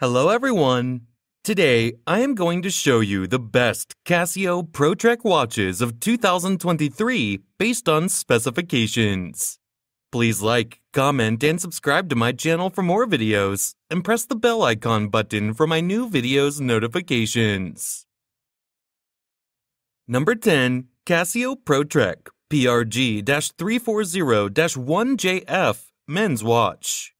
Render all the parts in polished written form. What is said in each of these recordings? Hello everyone! Today, I am going to show you the best Casio ProTrek watches of 2023 based on specifications. Please like, comment, and subscribe to my channel for more videos, and press the bell icon button for my new videos notifications. Number 10. Casio ProTrek PRG-340-1JF Men's Watch.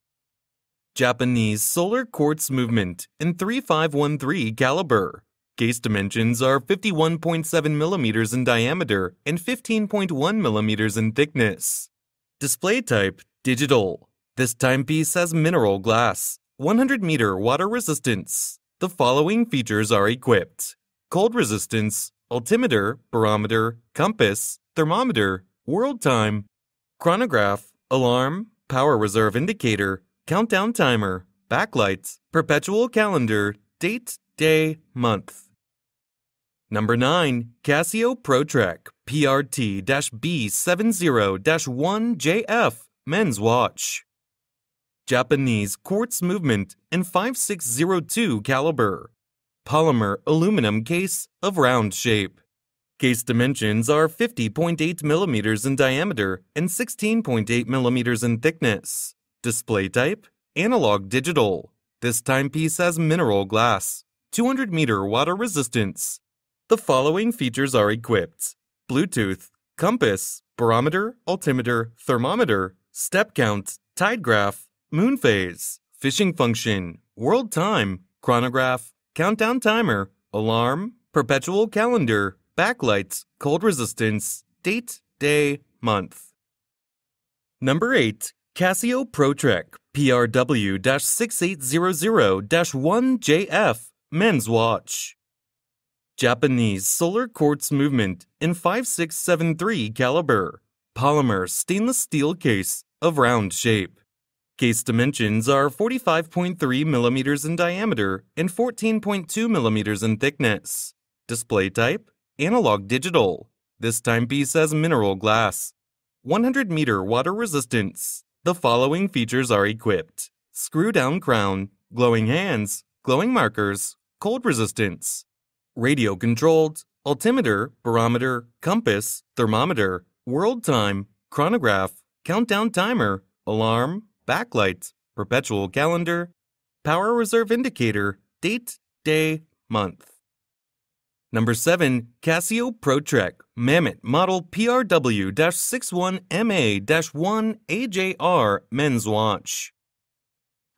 Japanese solar quartz movement in 3513 caliber. Case dimensions are 51.7 millimeters in diameter and 15.1 millimeters in thickness. Display type digital. This timepiece has mineral glass, 100 meter water resistance. The following features are equipped: cold resistance, altimeter, barometer, compass, thermometer, world time, chronograph, alarm, power reserve indicator, countdown timer, backlights, perpetual calendar, date, day, month. Number 9. Casio ProTrek PRT-B70-1JF Men's Watch. Japanese quartz movement in 5602 caliber. Polymer aluminum case of round shape. Case dimensions are 50.8 millimeters in diameter and 16.8 millimeters in thickness. Display type analog digital. This timepiece has mineral glass, 200 meter water resistance. The following features are equipped: Bluetooth, compass, barometer, altimeter, thermometer, step count, tide graph, moon phase, fishing function, world time, chronograph, countdown timer, alarm, perpetual calendar, backlights, cold resistance, date, day, month. Number 8. Casio ProTrek PRW-6800-1JF Men's Watch. Japanese solar quartz movement in 5673 caliber. Polymer stainless steel case of round shape. Case dimensions are 45.3 millimeters in diameter and 14.2 millimeters in thickness. Display type analog digital. This timepiece has mineral glass, 100 meter water resistance. The following features are equipped: screw-down crown, glowing hands, glowing markers, cold resistance, radio-controlled, altimeter, barometer, compass, thermometer, world time, chronograph, countdown timer, alarm, backlight, perpetual calendar, power reserve indicator, date, day, month. Number 7. Casio ProTrek Mammoth Model PRW-61MA-1AJR Men's Watch.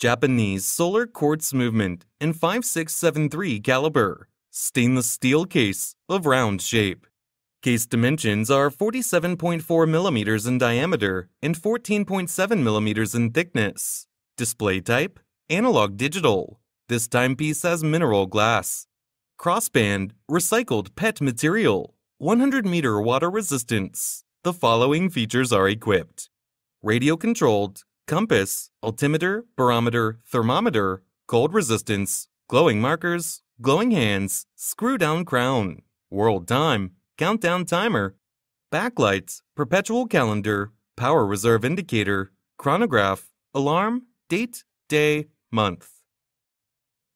Japanese solar quartz movement in 5673 caliber. Stainless steel case of round shape. Case dimensions are 47.4 millimeters in diameter and 14.7 millimeters in thickness. Display type analog digital. This timepiece has mineral glass, crossband, recycled PET material, 100 meter water resistance. The following features are equipped: radio controlled, compass, altimeter, barometer, thermometer, cold resistance, glowing markers, glowing hands, screw down crown, world time, countdown timer, backlights, perpetual calendar, power reserve indicator, chronograph, alarm, date, day, month.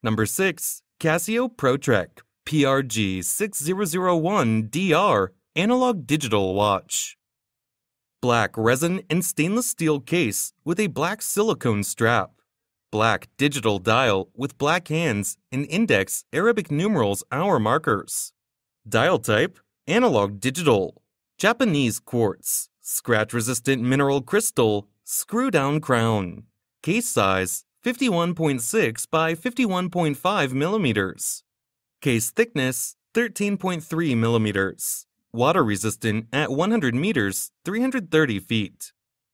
Number 6. Casio ProTrek PRG-6001-DR Analog Digital Watch. Black resin and stainless steel case with a black silicone strap. Black digital dial with black hands and index Arabic numerals hour markers. Dial type analog digital. Japanese quartz. Scratch-resistant mineral crystal. Screw-down crown. Case size 51.6 by 51.5 millimeters. Case thickness 13.3 millimeters. Water resistant at 100 meters, 330 feet.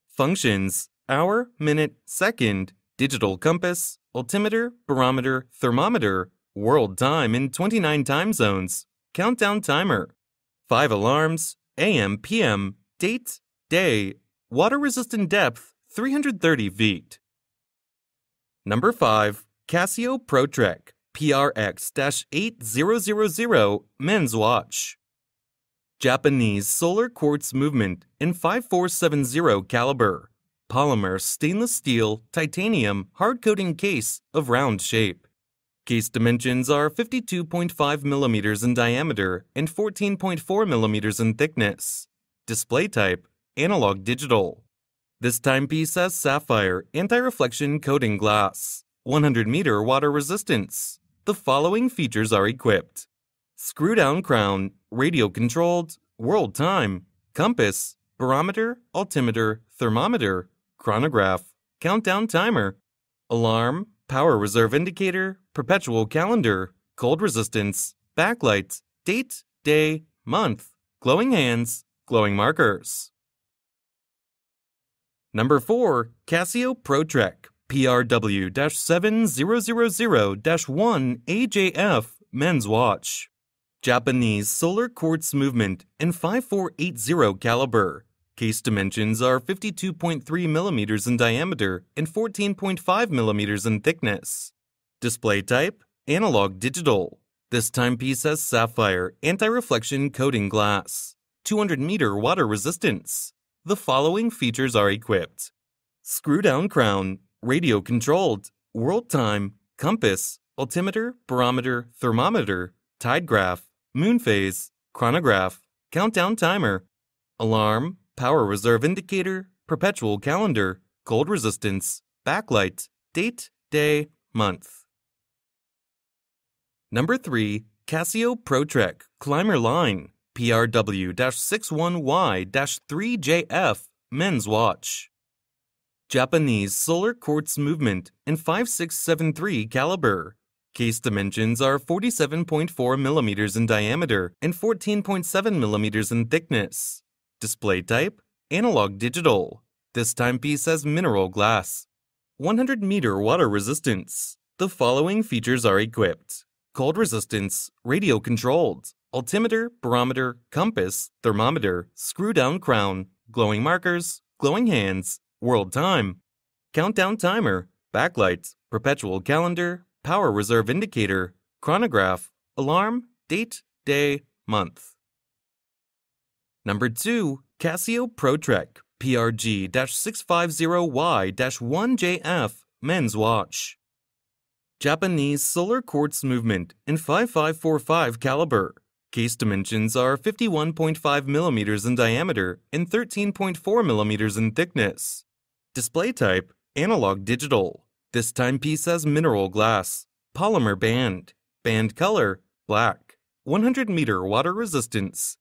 Functions: hour, minute, second, digital compass, altimeter, barometer, thermometer, world time in 29 time zones, countdown timer, 5 alarms, AM, PM, date, day, water resistant depth, 330 feet. Number 5. Casio ProTrek PRX-8000 Men's Watch. Japanese solar quartz movement in 5470 caliber. Polymer stainless steel titanium hard coating case of round shape. Case dimensions are 52.5 millimeters in diameter and 14.4 millimeters in thickness. Display type, analog digital. This timepiece has sapphire anti-reflection coating glass, 100-meter water resistance. The following features are equipped: screw-down crown, radio-controlled, world time, compass, barometer, altimeter, thermometer, chronograph, countdown timer, alarm, power reserve indicator, perpetual calendar, cold resistance, backlight, date, day, month, glowing hands, glowing markers. Number 4. Casio ProTrek PRW-7000-1AJF men's watch. Japanese solar quartz movement and 5480 caliber. Case dimensions are 52.3 millimeters in diameter and 14.5 millimeters in thickness. Display type, analog digital. This timepiece has sapphire anti-reflection coating glass, 200-meter water resistance. The following features are equipped: screw-down crown, radio-controlled, world time, compass, altimeter, barometer, thermometer, tide graph, moon phase, chronograph, countdown timer, alarm, power reserve indicator, perpetual calendar, cold resistance, backlight, date, day, month. Number 3. Casio ProTrek Climber Line PRW-61Y-3JF men's watch. Japanese solar quartz movement and 5673 caliber. Case dimensions are 47.4 millimeters in diameter and 14.7 millimeters in thickness. Display type, analog digital. This timepiece has mineral glass, 100-meter water resistance. The following features are equipped: cold resistance, radio-controlled, altimeter, barometer, compass, thermometer, screw-down crown, glowing markers, glowing hands, world time, countdown timer, backlight, perpetual calendar, power reserve indicator, chronograph, alarm, date, day, month. Number 2. Casio ProTrek PRG-650Y-1JF men's watch. Japanese solar quartz movement in 5545 caliber. Case dimensions are 51.5 millimeters in diameter and 13.4 millimeters in thickness. Display type, analog digital. This timepiece has mineral glass, polymer band, band color, black, 100-meter water resistance.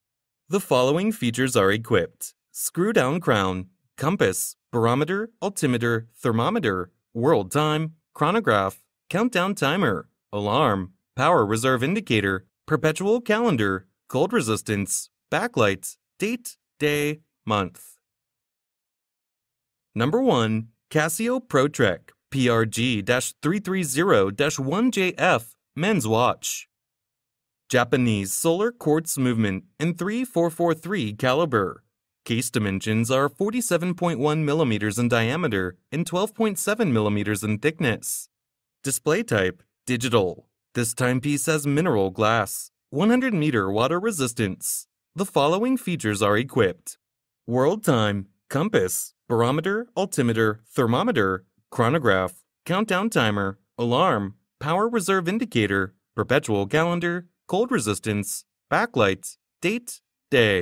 The following features are equipped: screw-down crown, compass, barometer, altimeter, thermometer, world time, chronograph, countdown timer, alarm, power reserve indicator, perpetual calendar, cold resistance, backlight, date, day, month. Number 1. Casio ProTrek PRG-330-1JF men's watch. Japanese solar quartz movement and 3443 caliber. Case dimensions are 47.1 millimeters in diameter and 12.7 millimeters in thickness. Display type, digital. This timepiece has mineral glass, 100-meter water resistance. The following features are equipped: world time, compass, barometer, altimeter, thermometer, chronograph, countdown timer, alarm, power reserve indicator, perpetual calendar, cold resistance, backlight, date, day.